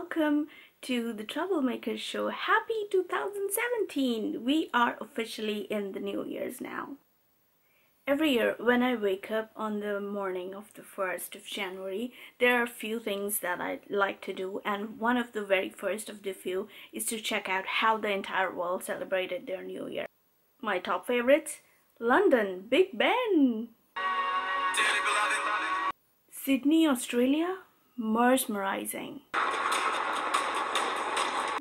welcome to the Troublemaker Show. Happy 2017! We are officially in the New Year's now. Every year when I wake up on the morning of the 1st of January, there are a few things that I like to do, and one of the very first of the few is to check out how the entire world celebrated their New Year. My top favorites? London, Big Ben! Sydney, Australia? Mesmerizing.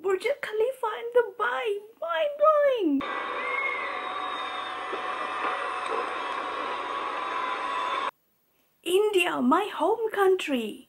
Burj Khalifa in Dubai, mind-blowing. India, my home country.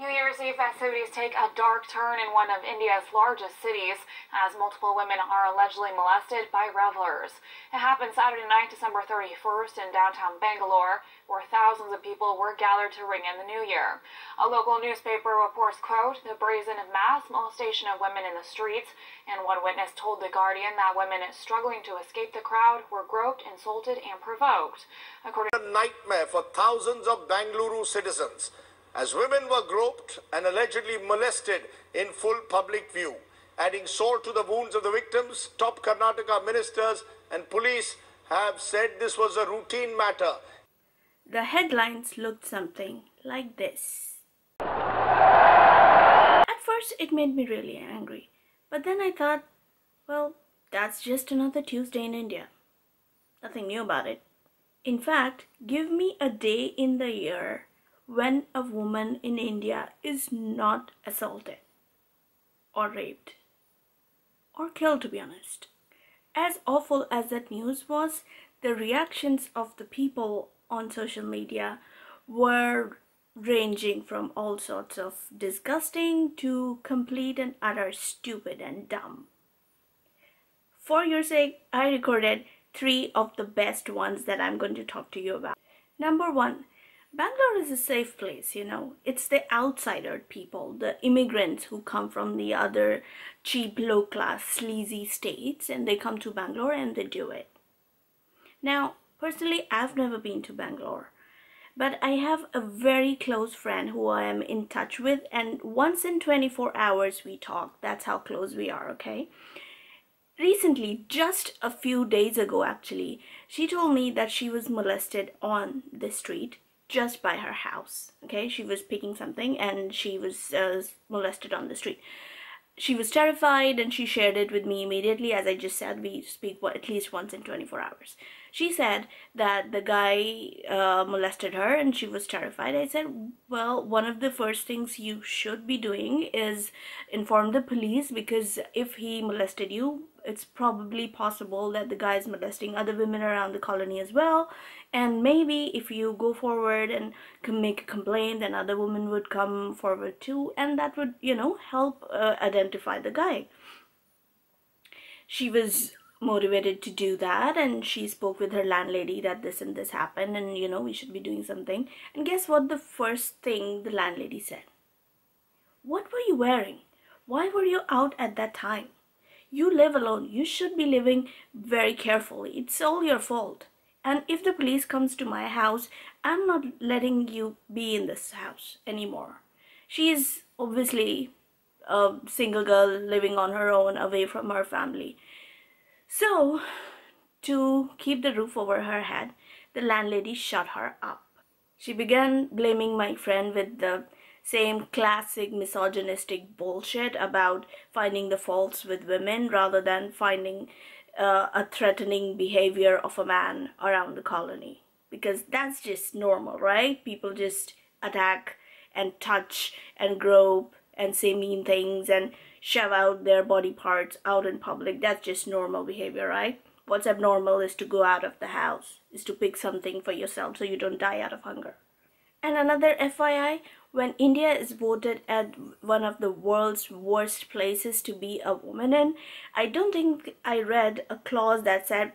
New Year's Eve festivities take a dark turn in one of India's largest cities as multiple women are allegedly molested by revelers. It happened Saturday night, December 31st in downtown Bengaluru, where thousands of people were gathered to ring in the New Year. A local newspaper reports, quote, the brazen mass molestation of women in the streets, and one witness told The Guardian that women struggling to escape the crowd were groped, insulted, and provoked. According to a nightmare for thousands of Bengaluru citizens, as women were groped and allegedly molested in full public view. Adding salt to the wounds of the victims, top Karnataka ministers and police have said this was a routine matter. The headlines looked something like this. At first it made me really angry, but then I thought, well, that's just another Tuesday in India. Nothing new about it. In fact, give me a day in the year when a woman in India is not assaulted or raped or killed, to be honest. As awful as that news was, the reactions of the people on social media were ranging from all sorts of disgusting to complete and utter stupid and dumb. For your sake, I recorded three of the best ones that I'm going to talk to you about. Number one. Bangalore is a safe place, you know. It's the outsider people, the immigrants who come from the other cheap, low-class, sleazy states, and they come to Bangalore and they do it. Now, personally, I've never been to Bangalore, but I have a very close friend who I am in touch with, and once in 24 hours we talk. That's how close we are, okay? Recently, just a few days ago actually, she told me that she was molested on the street just by her house. Okay, she was picking something and she was molested on the street. She was terrified and she shared it with me immediately. As I just said, we speak at least once in 24 hours. She said that the guy molested her and she was terrified. I said, well, one of the first things you should be doing is inform the police, because if he molested you, it's probably possible that the guy is molesting other women around the colony as well, and maybe if you go forward and can make a complaint, then other women would come forward too, and that would, you know, help identify the guy. She was motivated to do that, and she spoke with her landlady that this and this happened, and you know, we should be doing something. And guess what the first thing the landlady said? What were you wearing? Why were you out at that time? You live alone. You should be living very carefully. It's all your fault. And if the police comes to my house, I'm not letting you be in this house anymore. She is obviously a single girl living on her own, away from her family. So, to keep the roof over her head, the landlady shut her up. She began blaming my friend with the same classic misogynistic bullshit about finding the faults with women rather than finding a threatening behavior of a man around the colony, because that's just normal, right? People just attack and touch and grope and say mean things and shove out their body parts out in public. That's just normal behavior, right? What's abnormal is to go out of the house, is to pick something for yourself so you don't die out of hunger. And another FYI, when India is voted as one of the world's worst places to be a woman in, I don't think I read a clause that said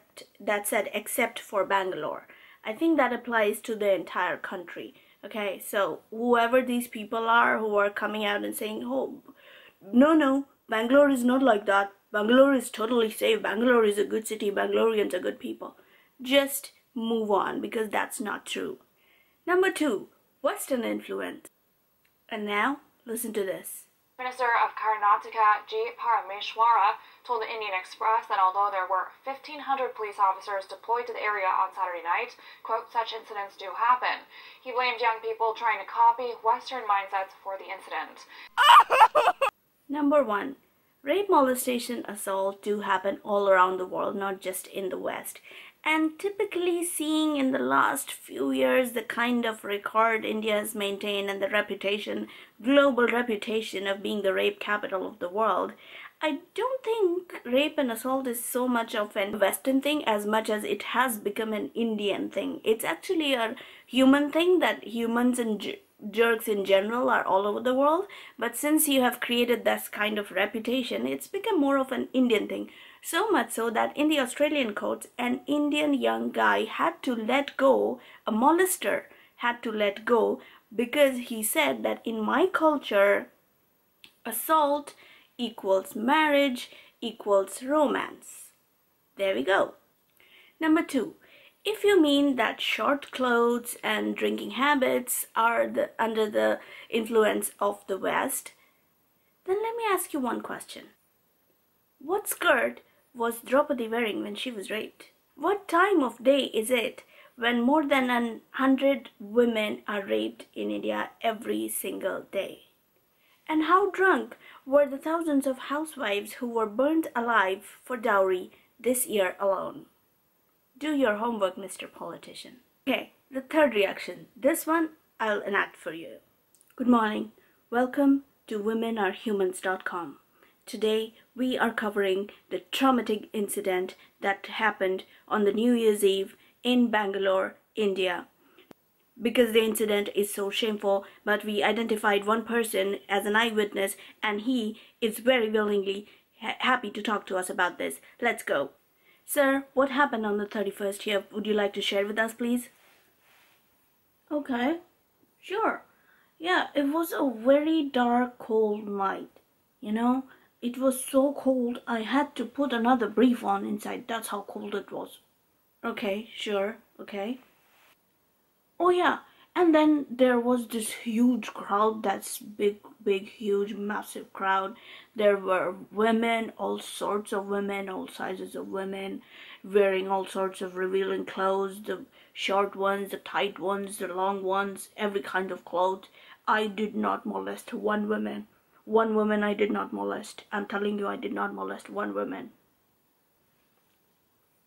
except for Bangalore. I think that applies to the entire country. Okay, so whoever these people are who are coming out and saying, oh, no, Bangalore is not like that. Bangalore is totally safe. Bangalore is a good city. Bangaloreans are good people. Just move on, because that's not true. Number two, Western influence. And now, listen to this. Minister of Karnataka J. Parameshwara told the Indian Express that although there were 1,500 police officers deployed to the area on Saturday night, quote, such incidents do happen. He blamed young people trying to copy Western mindsets for the incident. Number 1. Rape, molestation, assault do happen all around the world, not just in the West. And typically seeing in the last few years the kind of record India has maintained and the reputation, global reputation of being the rape capital of the world, I don't think rape and assault is so much of a Western thing as much as it has become an Indian thing. It's actually a human thing that humans and jerks in general are all over the world, but since you have created this kind of reputation, it's become more of an Indian thing. So much so that in the Australian courts, an Indian young guy had to let go, a molester had to let go, because he said that in my culture, assault equals marriage equals romance. There we go. Number 2. If you mean that short clothes and drinking habits are under the influence of the West, then let me ask you one question. What skirt was Draupadi wearing when she was raped? What time of day is it when more than 100 women are raped in India every single day? And how drunk were the thousands of housewives who were burnt alive for dowry this year alone? Do your homework, Mr. Politician. Okay, the third reaction. This one I'll enact for you. Good morning. Welcome to womenarehumans.com. Today we are covering the traumatic incident that happened on the New Year's Eve in Bangalore, India. Because the incident is so shameful, but we identified one person as an eyewitness and he is very willingly happy to talk to us about this. Let's go. Sir, what happened on the 31st here? Would you like to share with us, please? Okay, sure. Yeah, it was a very dark, cold night, you know? It was so cold, I had to put another brief on inside. That's how cold it was. Okay, sure, okay. Oh yeah, and then there was this huge crowd, that's big, huge, massive crowd. There were women, all sorts of women, all sizes of women, wearing all sorts of revealing clothes, the short ones, the tight ones, the long ones, every kind of clothes. I did not molest one woman. One woman I did not molest. I'm telling you, I did not molest one woman.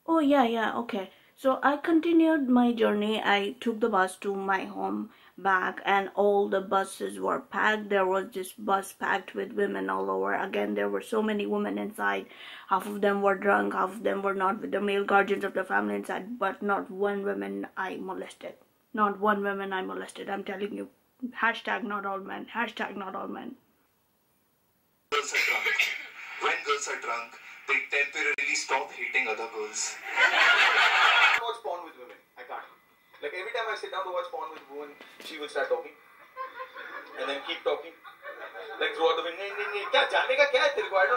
Oh, yeah, okay. So I continued my journey. I took the bus to my home back and all the buses were packed. There was this bus packed with women all over. Again, there were so many women inside. Half of them were drunk, half of them were not, with the male guardians of the family inside. But not one woman I molested. Not one woman I molested. I'm telling you. Hashtag not all men. Hashtag not all men. Girls are drunk. When girls are drunk, they temporarily stop hating other girls. I watch porn with women. I can't. Like every time I sit down to watch porn with women, she will start talking. And then keep talking. Like throughout the window.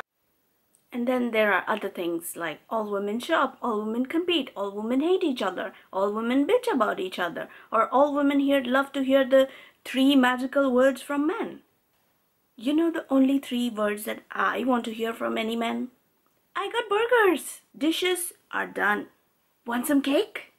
And then there are other things like all women shop, all women compete, all women hate each other, all women bitch about each other, or all women here love to hear the 3 magical words from men. You know the only 3 words that I want to hear from any man? I got burgers! Dishes are done. Want some cake?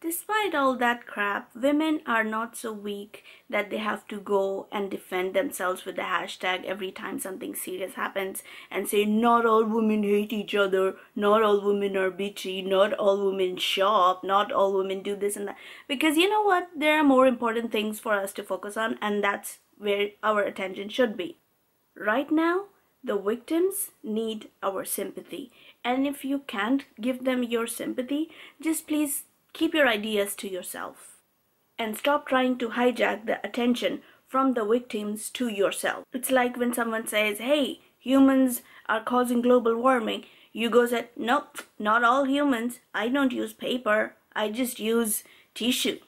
Despite all that crap, women are not so weak that they have to go and defend themselves with the hashtag every time something serious happens and say not all women hate each other, not all women are bitchy, not all women shop, not all women do this and that. Because you know what? There are more important things for us to focus on, and that's where our attention should be. Right now, the victims need our sympathy. And if you can't give them your sympathy, just please keep your ideas to yourself. And stop trying to hijack the attention from the victims to yourself. It's like when someone says, hey, humans are causing global warming. You go said, nope, not all humans. I don't use paper. I just use tissue.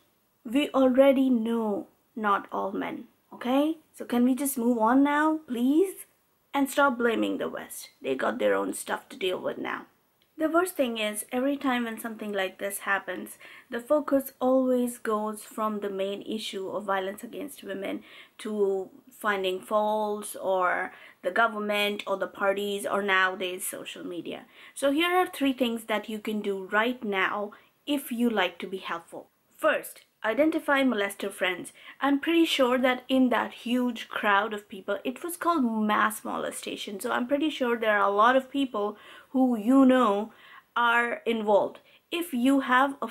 We already know not all men. Okay, so can we just move on now, please? And stop blaming the West. They got their own stuff to deal with now. The worst thing is, every time when something like this happens, the focus always goes from the main issue of violence against women to finding faults or the government or the parties or nowadays social media. So here are three things that you can do right now if you like to be helpful. First, identify molester friends. I'm pretty sure that in that huge crowd of people, it was called mass molestation. So I'm pretty sure there are a lot of people who you know are involved. If you have a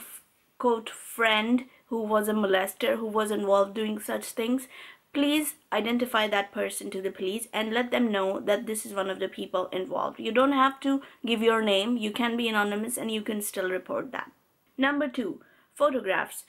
quote friend who was a molester, who was involved doing such things, please identify that person to the police and let them know that this is one of the people involved. You don't have to give your name. You can be anonymous and you can still report that. Number two, photographs.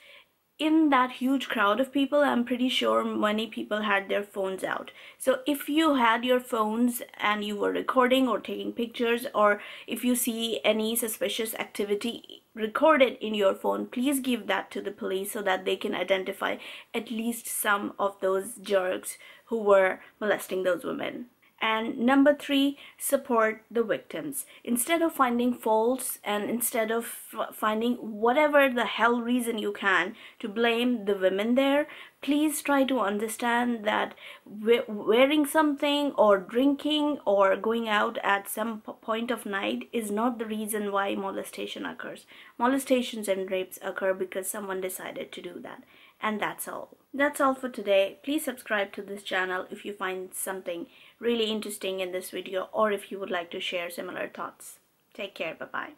In that huge crowd of people, I'm pretty sure many people had their phones out. So if you had your phones and you were recording or taking pictures, or if you see any suspicious activity recorded in your phone, please give that to the police so that they can identify at least some of those jerks who were molesting those women. And number three, support the victims. Instead of finding faults and instead of finding whatever the hell reason you can to blame the women there, please try to understand that wearing something or drinking or going out at some point of night is not the reason why molestation occurs. Molestations and rapes occur because someone decided to do that. And that's all. That's all for today. Please subscribe to this channel if you find something really interesting in this video or if you would like to share similar thoughts. Take care. Bye-bye.